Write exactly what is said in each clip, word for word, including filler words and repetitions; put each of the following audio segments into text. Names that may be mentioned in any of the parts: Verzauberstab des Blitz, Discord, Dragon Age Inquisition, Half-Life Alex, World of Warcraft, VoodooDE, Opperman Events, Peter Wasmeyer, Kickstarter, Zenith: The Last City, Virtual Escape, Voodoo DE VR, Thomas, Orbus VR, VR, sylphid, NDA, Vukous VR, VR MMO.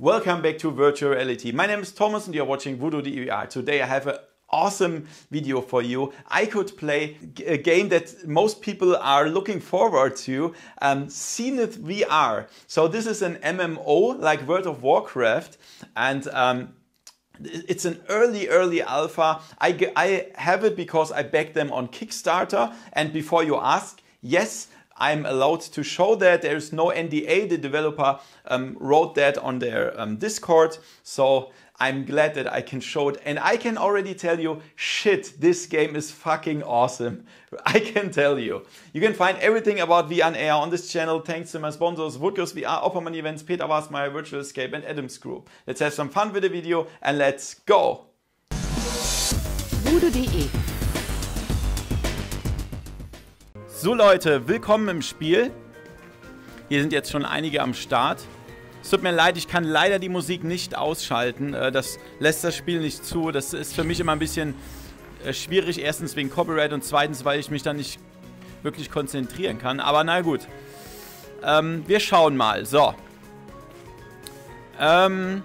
Welcome back to Virtual Reality. My name is Thomas and you're watching Voodoo D E V R. Today I have an awesome video for you. I could play a game that most people are looking forward to, um, Zenith V R. So this is an M M O like World of Warcraft, and um, it's an early, early alpha. I, I have it because I backed them on Kickstarter, and before you ask, yes, I'm allowed to show that. There is no N D A. The developer um, wrote that on their um, Discord. So I'm glad that I can show it. And I can already tell you, shit, this game is fucking awesome. I can tell you. You can find everything about V R and A R on this channel, thanks to my sponsors, Vukous V R, Opperman Events, Peter Wasmeyer, Virtual Escape, and Adam's Group. Let's have some fun with the video, and let's go. Voodoo D E. So Leute, willkommen im Spiel. Hier sind jetzt schon einige am Start. Es tut mir leid, ich kann leider die Musik nicht ausschalten. Das lässt das Spiel nicht zu. Das ist für mich immer ein bisschen schwierig. Erstens wegen Copyright und zweitens, weil ich mich dann nicht wirklich konzentrieren kann. Aber na gut. Ähm, wir schauen mal. So. Ähm...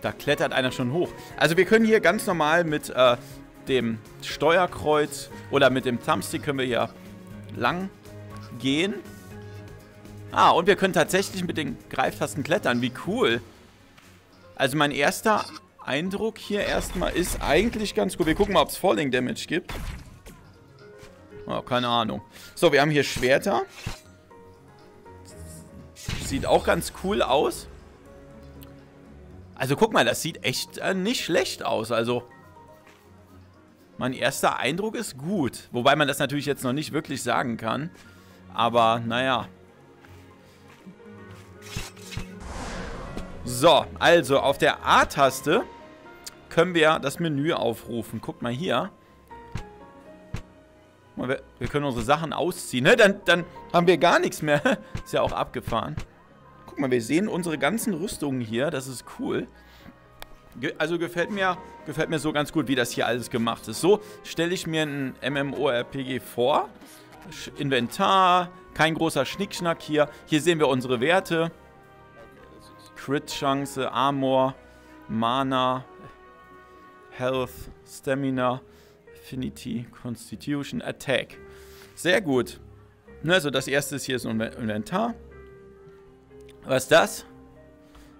Da klettert einer schon hoch. Also wir können hier ganz normal mit... Äh, dem Steuerkreuz oder mit dem Thumbstick können wir hier lang gehen. Ah, und wir können tatsächlich mit den Greiftasten klettern. Wie cool. Also mein erster Eindruck hier erstmal ist eigentlich ganz cool. Wir gucken mal, ob es Falling Damage gibt. Oh, keine Ahnung. So, wir haben hier Schwerter. Sieht auch ganz cool aus. Also guck mal, das sieht echt äh, nicht schlecht aus. Also... Mein erster Eindruck ist gut. Wobei man das natürlich jetzt noch nicht wirklich sagen kann. Aber, naja. So, also auf der A-Taste können wir das Menü aufrufen. Guckt mal hier. Wir, wir können unsere Sachen ausziehen. Ne? Dann, dann haben wir gar nichts mehr. Ist ja auch abgefahren. Guck mal, wir sehen unsere ganzen Rüstungen hier. Das ist cool. Also gefällt mir, gefällt mir so ganz gut, wie das hier alles gemacht ist. So stelle ich mir ein MMORPG vor. Inventar, kein großer Schnickschnack hier. Hier sehen wir unsere Werte. Crit-Chance, Armor, Mana, Health, Stamina, Affinity, Constitution, Attack. Sehr gut. Also das erste ist hier so ein Inventar. Was ist das?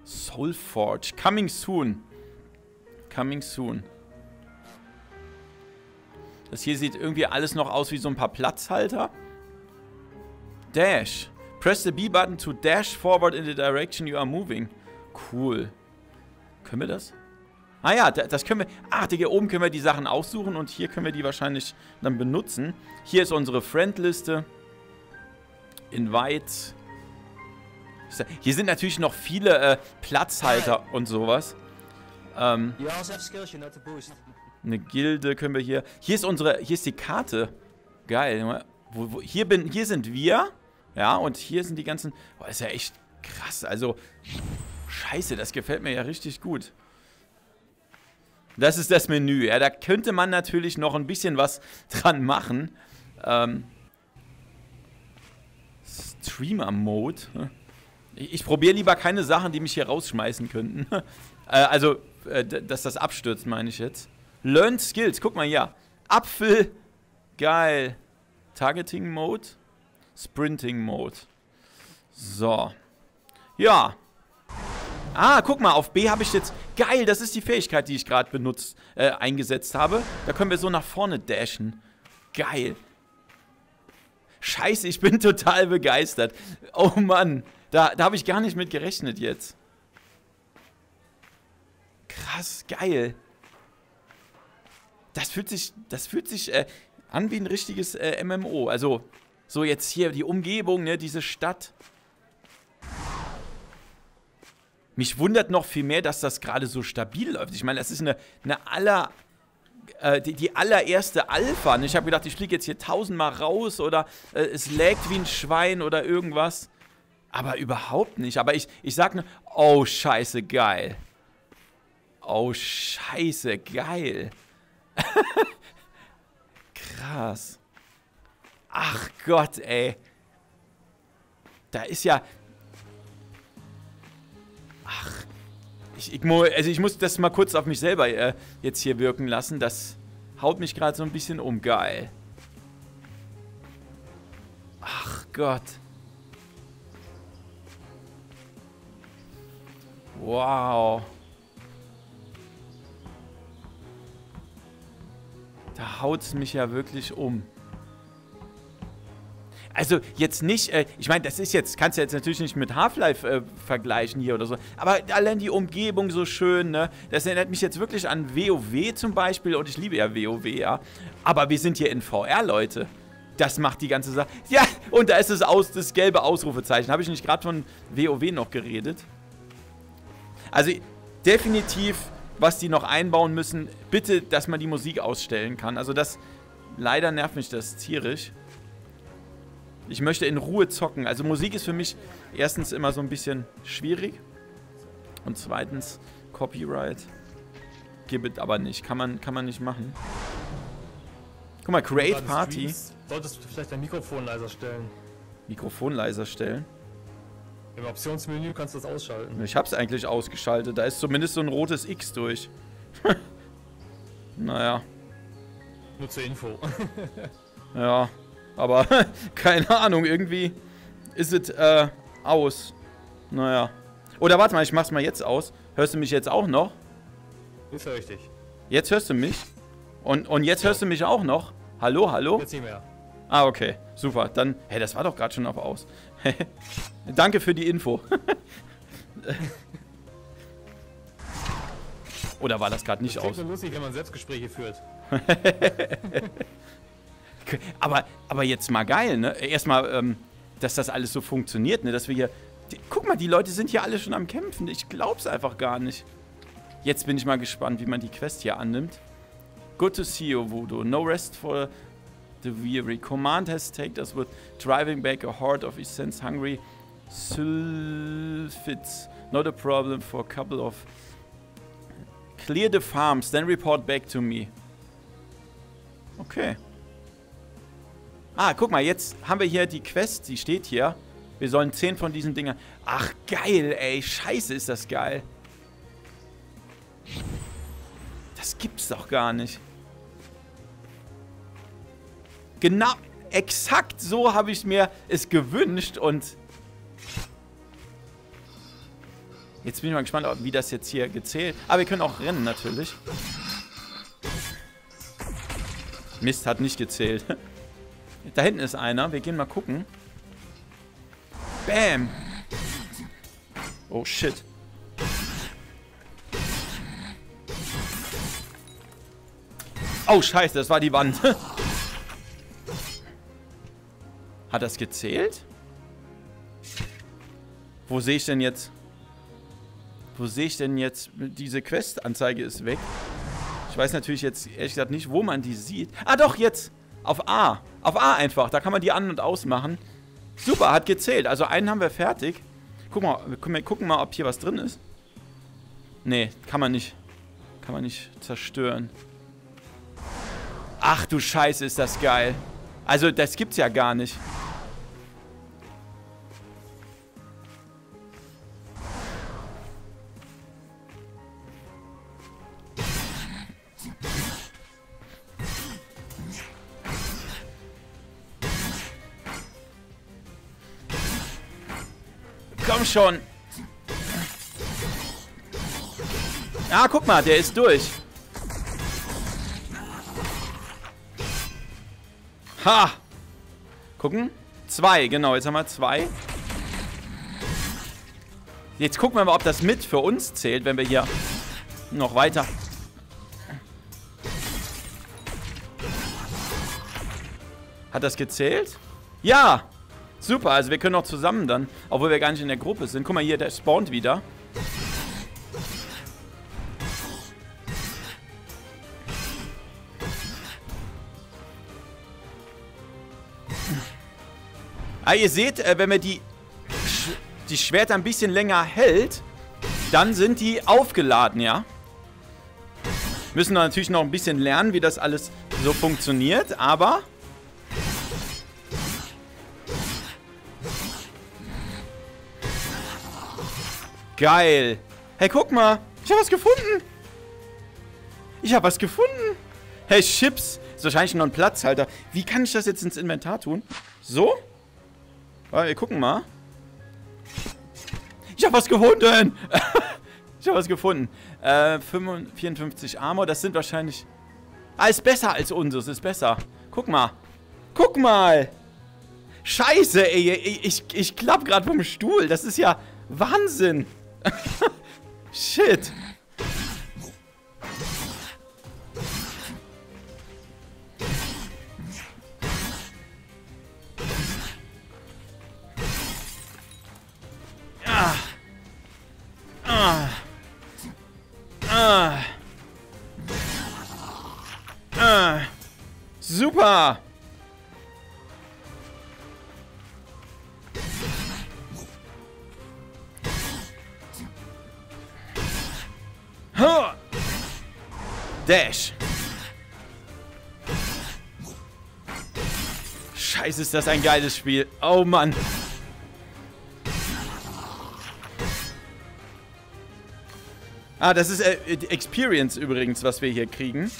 Soulforge, coming soon. Coming soon. Das hier sieht irgendwie alles noch aus wie so ein paar Platzhalter. Dash. Press the B-Button to dash forward in the direction you are moving. Cool. Können wir das? Ah ja, das können wir... Ach, hier oben können wir die Sachen aussuchen und hier können wir die wahrscheinlich dann benutzen. Hier ist unsere Friendliste. Invites. Hier sind natürlich noch viele äh, Platzhalter und sowas. Ähm, eine Gilde können wir hier... Hier ist unsere... Hier ist die Karte. Geil. Wo, wo, hier, bin, hier sind wir. Ja, und hier sind die ganzen... Boah, ist ja echt krass. Also... Scheiße, das gefällt mir ja richtig gut. Das ist das Menü. Ja, da könnte man natürlich noch ein bisschen was dran machen. Ähm, Streamer-Mode. Ich, ich probiere lieber keine Sachen, die mich hier rausschmeißen könnten. Also, dass das abstürzt, meine ich jetzt. Learned Skills, guck mal hier. Apfel, geil. Targeting Mode, Sprinting Mode. So. Ja. Ah, guck mal, auf B habe ich jetzt... Geil, das ist die Fähigkeit, die ich gerade benutzt, äh, eingesetzt habe. Da können wir so nach vorne dashen. Geil. Scheiße, ich bin total begeistert. Oh Mann, da, da habe ich gar nicht mit gerechnet jetzt. Krass, geil. Das fühlt sich, das fühlt sich äh, an wie ein richtiges äh, M M O. Also, so jetzt hier die Umgebung, ne, diese Stadt. Mich wundert noch viel mehr, dass das gerade so stabil läuft. Ich meine, das ist eine, eine aller, äh, die, die allererste Alpha. Ne? Ich habe gedacht, ich fliege jetzt hier tausendmal raus oder äh, es lägt wie ein Schwein oder irgendwas. Aber überhaupt nicht. Aber ich, ich sag nur, oh scheiße, geil. Oh, scheiße, geil. Krass. Ach Gott, ey. Da ist ja... Ach, ich, ich, also ich muss das mal kurz auf mich selber äh, jetzt hier wirken lassen. Das haut mich gerade so ein bisschen um. Geil. Ach Gott. Wow. Da haut's mich ja wirklich um. Also jetzt nicht, äh, ich meine, das ist jetzt, kannst du jetzt natürlich nicht mit Half-Life äh, vergleichen hier oder so, aber allein die Umgebung so schön, ne? Das erinnert mich jetzt wirklich an WoW zum Beispiel und ich liebe ja WoW, ja. Aber wir sind hier in V R, Leute. Das macht die ganze Sache. Ja, und da ist es aus, das gelbe Ausrufezeichen. Habe ich nicht gerade von WoW noch geredet? Also definitiv, was die noch einbauen müssen, bitte, dass man die Musik ausstellen kann. Also das, leider nervt mich das tierisch. Ich möchte in Ruhe zocken. Also Musik ist für mich erstens immer so ein bisschen schwierig. Und zweitens Copyright. Gibt aber nicht. Kann man, kann man nicht machen. Guck mal, Create Party. Streams, solltest du vielleicht dein Mikrofon leiser stellen. Mikrofon leiser stellen? Im Optionsmenü kannst du das ausschalten. Ich hab's eigentlich ausgeschaltet. Da ist zumindest so ein rotes X durch. Naja. Nur zur Info. Ja. Aber, keine Ahnung, irgendwie ist es, äh, aus. Naja. Oder warte mal, ich mach's mal jetzt aus. Hörst du mich jetzt auch noch? Jetzt höre ich dich. Jetzt hörst du mich? Und, und jetzt hörst du mich auch noch? Hallo, hallo? Jetzt nicht mehr. Ah, okay. Super. Dann, hey, das war doch gerade schon auf aus. Danke für die Info. Oder war das gerade nicht das aus? Das ist lustig, wenn man Selbstgespräche führt. Aber, aber jetzt mal geil, ne? Erstmal, ähm, dass das alles so funktioniert, ne? Dass wir hier... Die, guck mal, die Leute sind hier alle schon am Kämpfen. Ich glaub's einfach gar nicht. Jetzt bin ich mal gespannt, wie man die Quest hier annimmt. Good to see you, Voodoo. No rest for the weary. Command has taken us with driving back a horde of essence hungry sylphids. Not a problem for a couple of... Clear the farms, then report back to me. Okay. Ah, guck mal, jetzt haben wir hier die Quest, die steht hier. Wir sollen zehn von diesen Dingern... Ach, geil, ey. Scheiße, ist das geil. Das gibt's doch gar nicht. Genau, exakt so habe ich mir es gewünscht und... Jetzt bin ich mal gespannt, wie das jetzt hier gezählt... Ah, wir können auch rennen, natürlich. Mist, hat nicht gezählt. Da hinten ist einer. Wir gehen mal gucken. Bam! Oh, shit. Oh, scheiße. Das war die Wand. Hat das gezählt? Wo sehe ich denn jetzt... Wo sehe ich denn jetzt... Diese Quest-Anzeige ist weg. Ich weiß natürlich jetzt ehrlich gesagt nicht, wo man die sieht. Ah, doch, jetzt! Auf A. Auf A einfach. Da kann man die an- und ausmachen. Super, hat gezählt. Also einen haben wir fertig. Guck mal, wir gucken mal, ob hier was drin ist. Nee, kann man nicht. Kann man nicht zerstören. Ach du Scheiße, ist das geil. Also das gibt's ja gar nicht. Komm schon. Ah, guck mal, der ist durch. Ha! Gucken. Zwei, genau, jetzt haben wir zwei. Jetzt gucken wir mal, ob das mit für uns zählt, wenn wir hier noch weiter... Hat das gezählt? Ja! Super, also wir können auch zusammen dann, obwohl wir gar nicht in der Gruppe sind. Guck mal hier, der spawnt wieder. Ah, ihr seht, wenn man die, Sch die Schwerter ein bisschen länger hält, dann sind die aufgeladen, ja. Müssen wir natürlich noch ein bisschen lernen, wie das alles so funktioniert, aber... Geil. Hey, guck mal. Ich habe was gefunden. Ich habe was gefunden. Hey, Chips. Ist wahrscheinlich noch ein Platzhalter. Wie kann ich das jetzt ins Inventar tun? So? Ah, wir gucken mal. Ich habe was gefunden. Ich habe was gefunden. Äh, vierundfünfzig Armor. Das sind wahrscheinlich... Ah, ist besser als unseres. Ist besser. Guck mal. Guck mal. Scheiße, ey. Ich, ich, ich klapp gerade vom Stuhl. Das ist ja Wahnsinn. Shit. Ah. Ah. Ah. Ah. Super. Huh. Dash. Scheiße, ist das ein geiles Spiel. Oh Mann. Ah, das ist äh, Experience übrigens, was wir hier kriegen.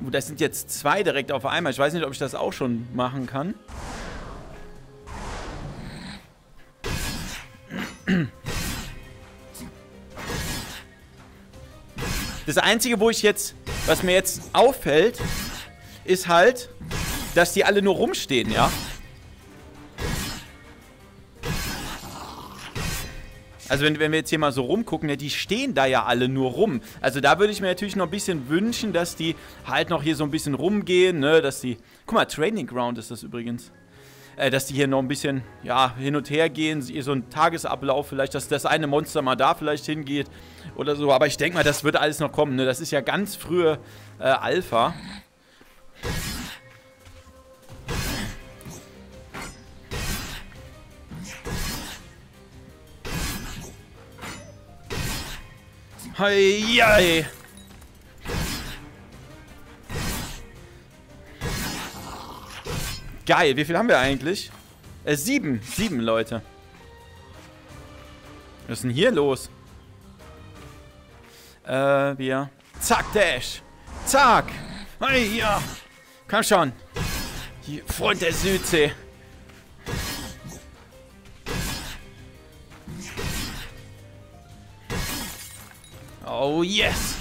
Uh, das sind jetzt zwei direkt auf einmal. Ich weiß nicht, ob ich das auch schon machen kann. Das Einzige, wo ich jetzt, was mir jetzt auffällt, ist halt, dass die alle nur rumstehen, ja? Also wenn, wenn wir jetzt hier mal so rumgucken, ja, die stehen da ja alle nur rum. Also da würde ich mir natürlich noch ein bisschen wünschen, dass die halt noch hier so ein bisschen rumgehen, ne, dass die... Guck mal, Training Ground ist das übrigens. Äh, dass die hier noch ein bisschen, ja, hin und her gehen, hier so ein Tagesablauf vielleicht, dass das eine Monster mal da vielleicht hingeht oder so. Aber ich denke mal, das wird alles noch kommen, ne, das ist ja ganz frühe äh, Alpha. Hei, hei. Geil, wie viel haben wir eigentlich? Äh, sieben. Sieben Leute. Was ist denn hier los? Äh, wir. Zack, Dash. Zack. Hei, ja. Komm schon. Hier, Freund der Südsee. Oh, yes!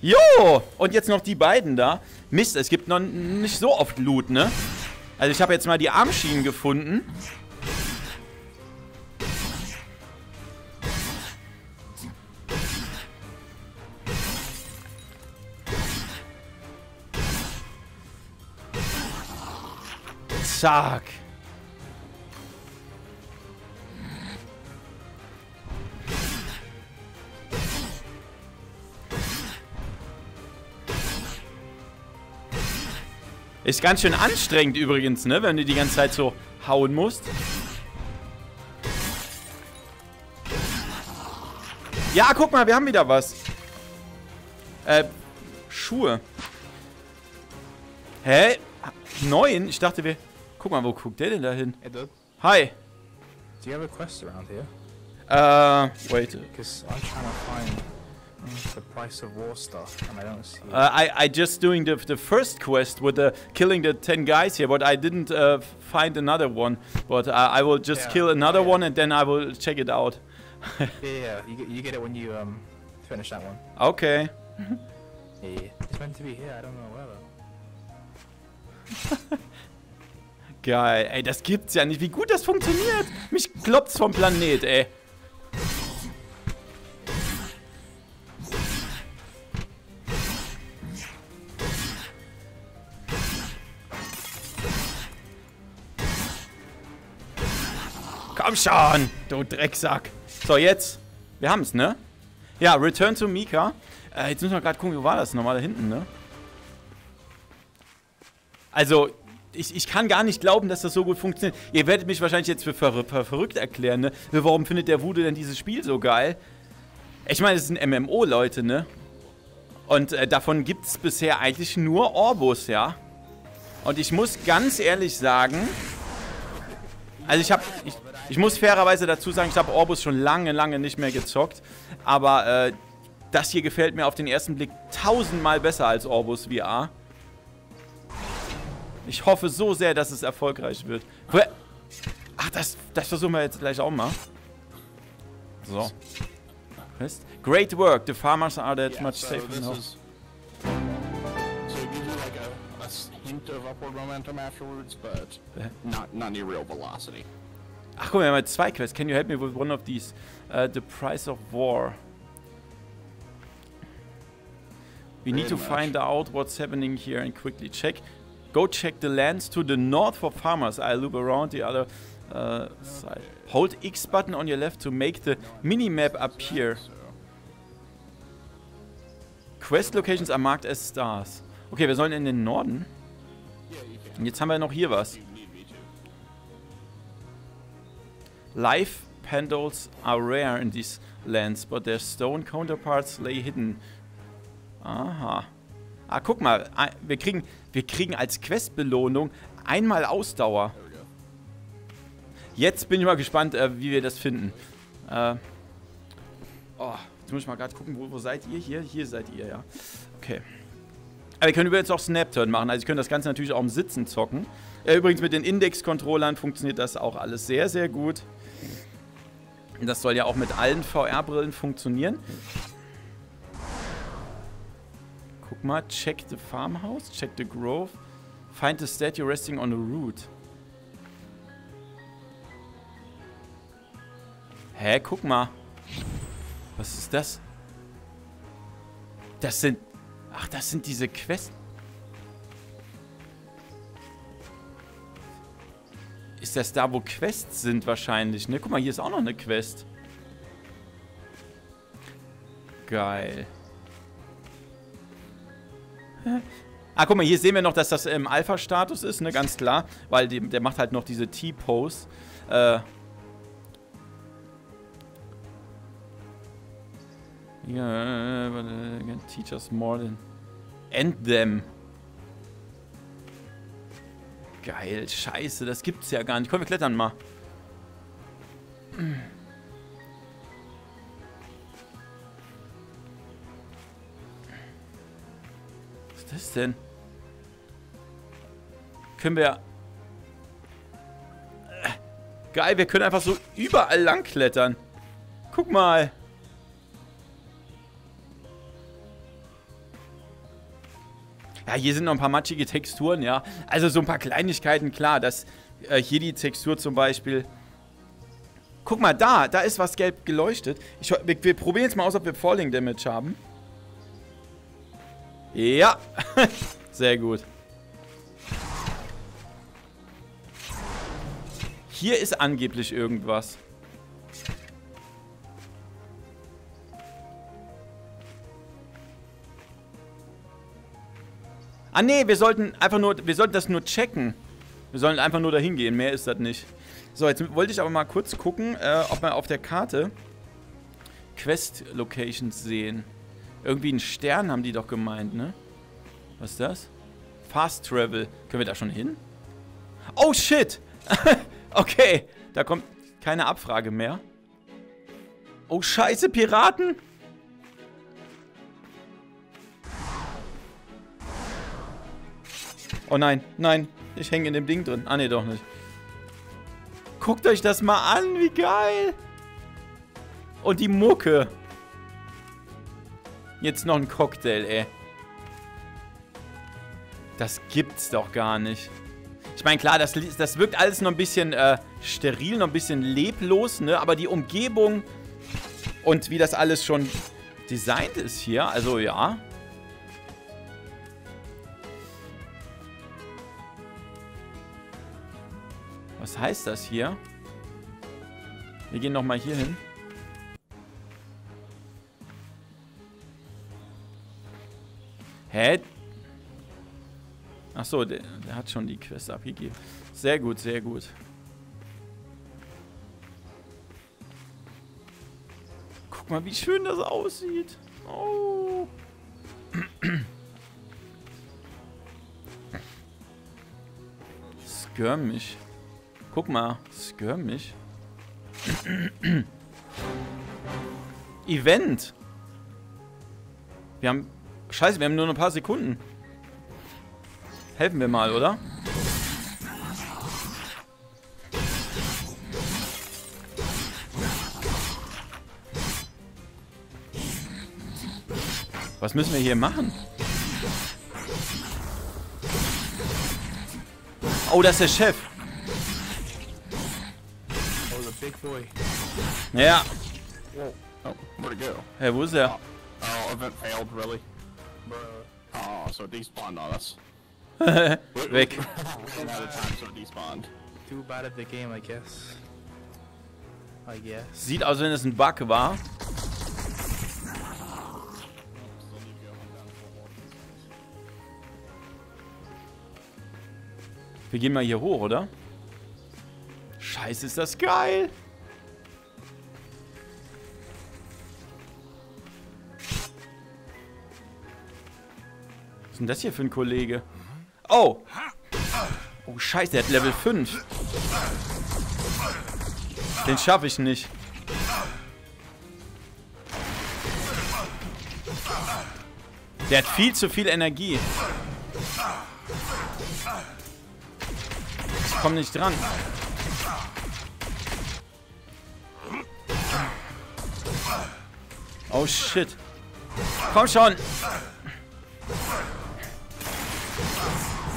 Jo! Und jetzt noch die beiden da. Mist, es gibt noch nicht so oft Loot, ne? Also ich habe jetzt mal die Armschienen gefunden. Zack! Ist ganz schön anstrengend übrigens, ne? Wenn du die ganze Zeit so hauen musst. Ja, guck mal, wir haben wieder was. Äh, Schuhe. Hä? Neun? Ich dachte, wir... Guck mal, wo guckt der denn da hin? Hi. Do you have a quest around here? Äh, wait. Because I'm trying to find... the price of war stuff, and I don't see it. Uh, I I just doing the the first quest with the killing the ten guys here, but I didn't uh, find another one. But I, I will just yeah, kill another yeah. one and then I will check it out. yeah, yeah. You, you get it when you um finish that one. Okay. yeah, it's meant to be here. I don't know where though. Geil, ey, das gibt's ja nicht. Wie gut das funktioniert. Mich kloppt's vom Planet, ey. Komm schon, du Drecksack. So, jetzt. Wir haben's, ne? Ja, Return to Mika. Äh, jetzt müssen wir gerade gucken, wo war das nochmal da hinten, ne? Also, ich, ich kann gar nicht glauben, dass das so gut funktioniert. Ihr werdet mich wahrscheinlich jetzt für ver ver verrückt erklären, ne? Warum findet der Voodoo denn dieses Spiel so geil? Ich meine, es ist ein M M O, Leute, ne? Und äh, davon gibt es bisher eigentlich nur Orbus, ja. Und ich muss ganz ehrlich sagen, also ich habe, ich, ich muss fairerweise dazu sagen, ich habe Orbus schon lange, lange nicht mehr gezockt. Aber äh, das hier gefällt mir auf den ersten Blick tausendmal besser als Orbus V R. Ich hoffe so sehr, dass es erfolgreich wird. Ach, das, das versuchen wir jetzt gleich auch mal. So. Fest. Great work. The farmers are that yeah, much so safer now. Is, so it gives you like a, a hint of upward momentum afterwards, but not, not near real velocity. Ach guck mal, wir haben zwei Quests. Can you help me with one of these? Uh, the price of war. We need Very to much. find out what's happening here and quickly check. Go check the lands to the north for farmers. I'll loop around the other uh, side. Hold X button on your left to make the minimap appear. Quest locations are marked as stars. Okay, wir sollen in den Norden. Und jetzt haben wir noch hier was. Life pendles are rare in these lands, but their stone counterparts lay hidden. Aha. Ah, guck mal, wir kriegen, wir kriegen als Questbelohnung einmal Ausdauer. Jetzt bin ich mal gespannt, äh, wie wir das finden. Äh, oh, jetzt muss ich mal gerade gucken, wo, wo seid ihr? Hier, hier seid ihr, ja. Okay. Aber wir können übrigens auch Snap-Turn machen, also ich könnte das Ganze natürlich auch im Sitzen zocken. Äh, übrigens mit den Index-Controllern funktioniert das auch alles sehr, sehr gut. Das soll ja auch mit allen V R-Brillen funktionieren. Guck mal, check the farmhouse, check the grove, find the statue resting on the root. Hä, guck mal. Was ist das? Das sind... Ach, das sind diese Quests. Ist das da, wo Quests sind wahrscheinlich, ne? Guck mal, hier ist auch noch eine Quest. Geil. Ah, guck mal, hier sehen wir noch, dass das im Alpha-Status ist, ne, ganz klar. Weil die, der macht halt noch diese T-Pose. Äh. Yeah, but uh, can teach us more than... End them. Geil, scheiße, das gibt's ja gar nicht. Komm, wir klettern mal. Was ist das denn? Können wir... Geil, wir können einfach so überall lang klettern. Guck mal. Ja, hier sind noch ein paar matschige Texturen, ja. Also so ein paar Kleinigkeiten, klar. Dass äh, hier die Textur zum Beispiel... Guck mal, da. Da ist was gelb geleuchtet. Ich, wir, wir probieren jetzt mal aus, ob wir Falling Damage haben. Ja, sehr gut. Hier ist angeblich irgendwas. Ah nee, wir sollten einfach nur, wir sollten das nur checken. Wir sollen einfach nur dahin gehen, mehr ist das nicht. So, jetzt wollte ich aber mal kurz gucken, äh, ob wir auf der Karte Quest Locations sehen. Irgendwie einen Stern haben die doch gemeint, ne? Was ist das? Fast Travel. Können wir da schon hin? Oh, shit! Okay, da kommt keine Abfrage mehr. Oh, scheiße, Piraten! Oh nein, nein, ich hänge in dem Ding drin. Ah, ne, doch nicht. Guckt euch das mal an, wie geil! Und die Mucke. Jetzt noch ein Cocktail, ey. Das gibt's doch gar nicht. Ich meine, klar, das, das wirkt alles noch ein bisschen äh, steril, noch ein bisschen leblos, ne? Aber die Umgebung und wie das alles schon designt ist hier, also ja. Was heißt das hier? Wir gehen nochmal hier hin. Hä? Achso, der, der hat schon die Quest abgegeben. Sehr gut, sehr gut. Guck mal, wie schön das aussieht. Oh. Skirmish. Guck mal, Skirmish. Event. Wir haben... Scheiße, wir haben nur ein paar Sekunden. Helfen wir mal, oder? Was müssen wir hier machen? Oh, das ist der Chef. Oh, the big boy. Ja. Oh, where'd it go? Hey, wo ist er? Oh, oh, event failed, really? Oh, so it despawned on us. Weg. Sieht aus, wenn es ein Bug war. Wir gehen mal hier hoch, oder? Scheiße, ist das geil! Was ist denn das hier für ein Kollege? Oh! Oh, scheiße, der hat Level fünf. Den schaffe ich nicht. Der hat viel zu viel Energie. Ich komme nicht dran. Oh shit. Komm schon.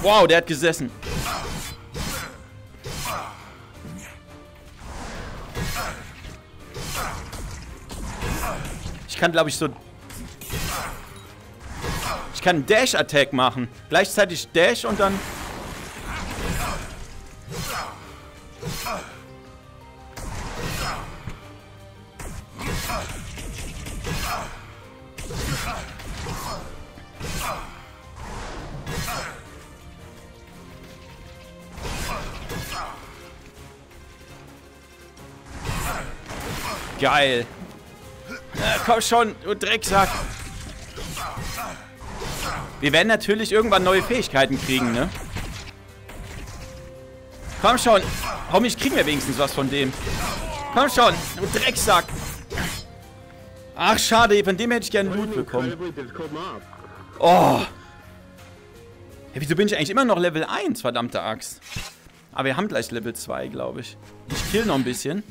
Wow, der hat gesessen. Ich kann, glaube ich, so... Ich kann einen Dash-Attack machen. Gleichzeitig Dash und dann... Geil. Na, komm schon, du Drecksack. Wir werden natürlich irgendwann neue Fähigkeiten kriegen, ne? Komm schon. Hoffentlich kriegen wir wenigstens was von dem. Komm schon, du Drecksack. Ach, schade. Von dem hätte ich gerne Loot bekommen. Oh. Hey, wieso bin ich eigentlich immer noch Level eins, verdammte Axt? Aber wir haben gleich Level zwei, glaube ich. Ich kill noch ein bisschen.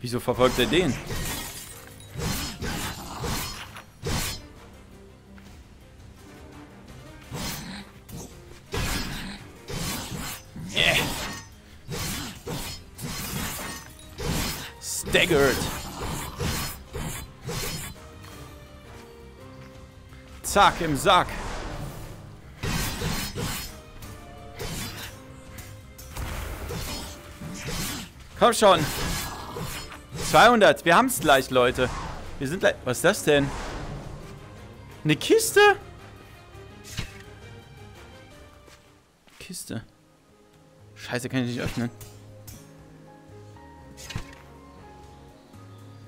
Wieso verfolgt er den? Yeah. Staggered. Zack im Sack. Komm schon. zweihundert, wir haben es gleich, Leute. Wir sind gleich... Was ist das denn? Eine Kiste? Kiste. Scheiße, kann ich nicht öffnen.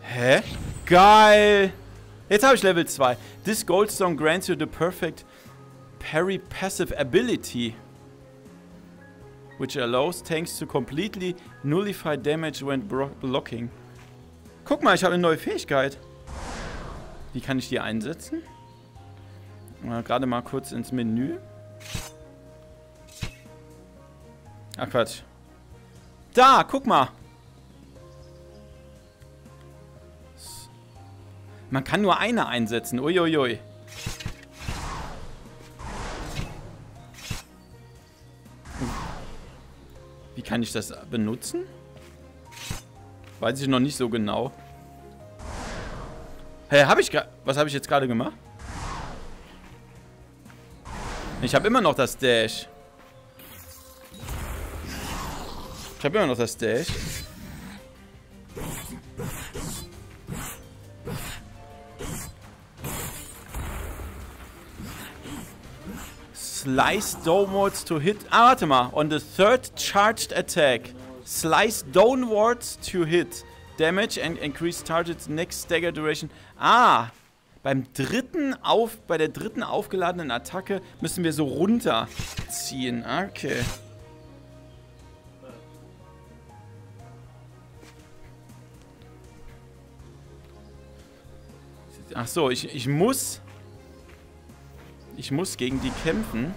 Hä? Geil! Jetzt habe ich Level zwei. This goldstone grants you the perfect parry passive ability. Which allows tanks to completely nullify damage when blocking. Guck mal, ich habe eine neue Fähigkeit. Wie kann ich die einsetzen? Äh, Gerade mal kurz ins Menü. Ach Quatsch. Da, guck mal. Man kann nur eine einsetzen. Uiuiui. Wie kann ich das benutzen? Weiß ich noch nicht so genau. Hä, hey, hab ich gerade... Was habe ich jetzt gerade gemacht? Ich habe immer noch das Dash. Ich habe immer noch das Dash. Slice downwards to hit... Ah, warte mal. On the third charged attack. Slice downwards to hit. Damage and increased targets next stagger duration. Ah! Beim dritten auf, bei der dritten aufgeladenen Attacke müssen wir so runterziehen. Okay. Ach so, ich, ich muss... Ich muss gegen die kämpfen.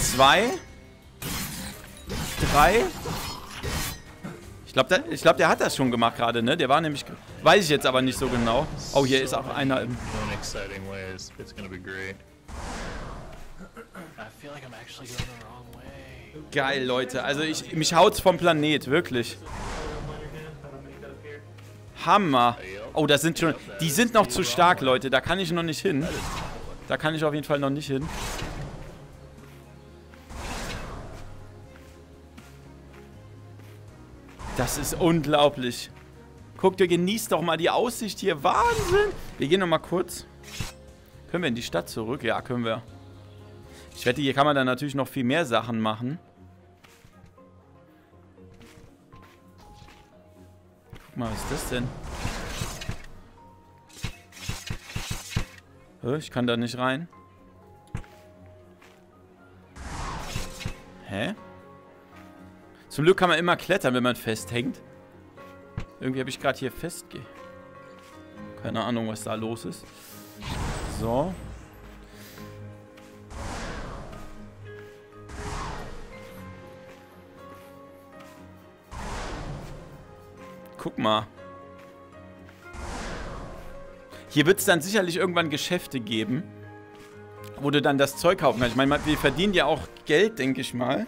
Zwei. Drei. Ich glaube, der, glaub, der hat das schon gemacht gerade, ne? Der war nämlich... Weiß ich jetzt aber nicht so genau. Oh, hier ist auch einer im... Geil, Leute. Also, ich, mich haut's vom Planet, wirklich. Hammer. Oh, das sind schon... Die sind noch zu stark, Leute. Da kann ich noch nicht hin. Da kann ich auf jeden Fall noch nicht hin. Das ist unglaublich. Guckt, ihr genießt doch mal die Aussicht hier. Wahnsinn. Wir gehen noch mal kurz. Können wir in die Stadt zurück? Ja, können wir. Ich wette, hier kann man dann natürlich noch viel mehr Sachen machen. Guck mal, was ist das denn? Ich kann da nicht rein. Hä? Zum Glück kann man immer klettern, wenn man festhängt. Irgendwie habe ich gerade hier festge... Keine Ahnung, was da los ist. So. Guck mal. Hier wird es dann sicherlich irgendwann Geschäfte geben, wo du dann das Zeug kaufen kannst. Ich meine, wir verdienen ja auch Geld, denke ich mal.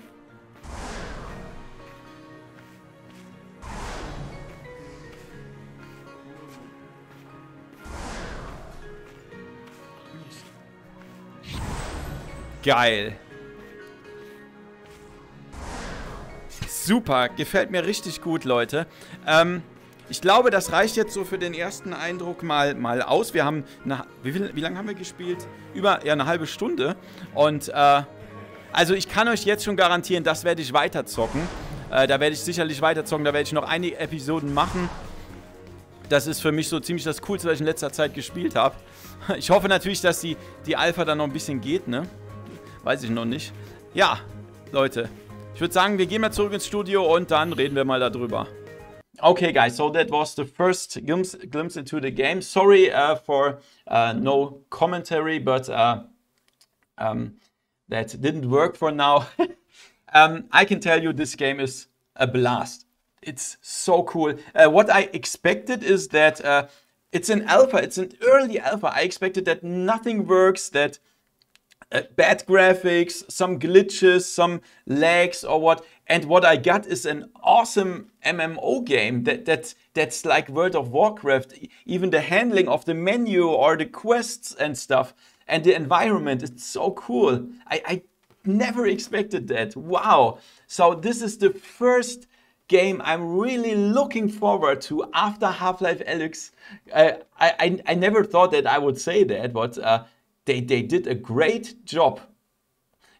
Geil. Super, gefällt mir richtig gut, Leute. Ähm, ich glaube, das reicht jetzt so für den ersten Eindruck mal, mal aus. Wir haben, eine, wie, viel, wie lange haben wir gespielt? Über ja, eine halbe Stunde. Und, äh, also ich kann euch jetzt schon garantieren, das werde ich weiterzocken. Äh, da werde ich sicherlich weiterzocken, da werde ich noch einige Episoden machen. Das ist für mich so ziemlich das Coolste, was ich in letzter Zeit gespielt habe. Ich hoffe natürlich, dass die, die Alpha dann noch ein bisschen geht, ne? Weiß ich noch nicht. Ja, Leute. Ich würde sagen, wir gehen mal zurück ins Studio und dann reden wir mal darüber. Okay, guys, so that was the first glimpse, glimpse into the game. Sorry uh, for uh, no commentary, but uh, um, that didn't work for now. um, I can tell you this game is a blast. It's so cool. Uh, what I expected is that uh, it's an alpha. It's an early alpha. I expected that nothing works, that... Uh, bad graphics, some glitches, some lags or what. And what I got is an awesome M M O game that, that that's like World of Warcraft. Even the handling of the menu or the quests and stuff and the environment, it's so cool. I, I never expected that. Wow. So this is the first game I'm really looking forward to after Half-Life Alex. Uh, I, I, I never thought that I would say that, but... Uh, They, they did a great job.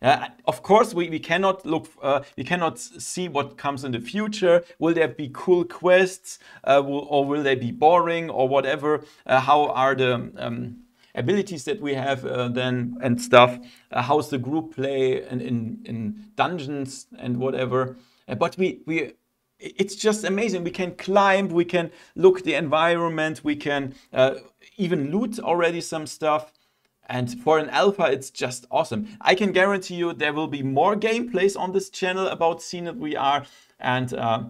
Uh, of course, we, we cannot look, uh, we cannot see what comes in the future. Will there be cool quests, uh, will, or will they be boring, or whatever? Uh, how are the um, abilities that we have uh, then and stuff? Uh, how's the group play and in, in dungeons and whatever? Uh, but we we. It's just amazing. We can climb, we can look the environment, we can uh, even loot already some stuff. And for an alpha, it's just awesome. I can guarantee you there will be more gameplays on this channel about Zenith V R. And uh,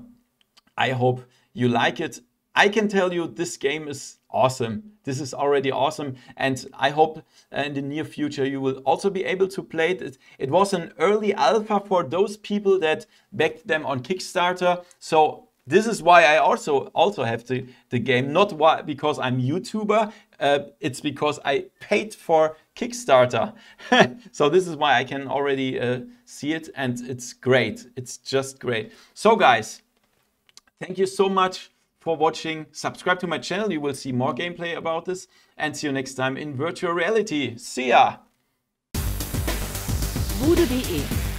I hope you like it. I can tell you this game is awesome. This is already awesome. And I hope in the near future you will also be able to play it. It, it was an early alpha for those people that backed them on Kickstarter. So this is why I also also have the, the game. Not why, because I'm YouTuber. Uh, it's because I paid for Kickstarter. So this is why I can already uh, see it, and it's great. It's just great. So guys, thank you so much for watching. Subscribe to my channel. You will see more gameplay about this. And see you next time in virtual reality. See ya! Voodoo D E